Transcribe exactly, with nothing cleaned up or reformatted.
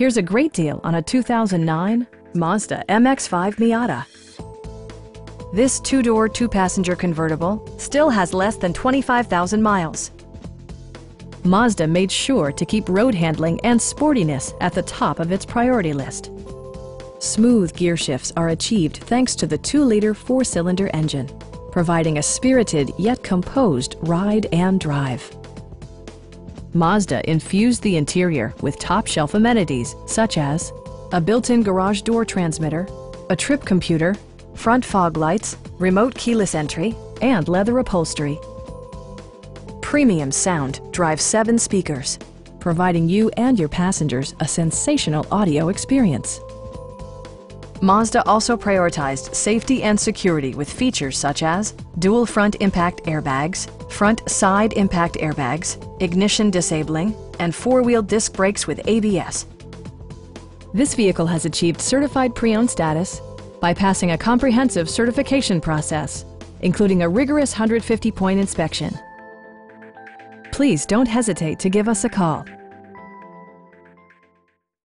Here's a great deal on a two thousand nine Mazda M X five Miata. This two-door, two-passenger convertible still has less than twenty-five thousand miles. Mazda made sure to keep road handling and sportiness at the top of its priority list. Smooth gear shifts are achieved thanks to the two-liter four-cylinder engine, providing a spirited yet composed ride and drive. Mazda infused the interior with top-shelf amenities such as a built-in garage door transmitter, a trip computer, front fog lights, remote keyless entry, and leather upholstery. Premium sound drives seven speakers, providing you and your passengers a sensational audio experience. Mazda also prioritized safety and security with features such as dual front impact airbags, front side impact airbags, ignition disabling, and four-wheel disc brakes with A B S. This vehicle has achieved certified pre-owned status by passing a comprehensive certification process, including a rigorous one hundred fifty point inspection. Please don't hesitate to give us a call.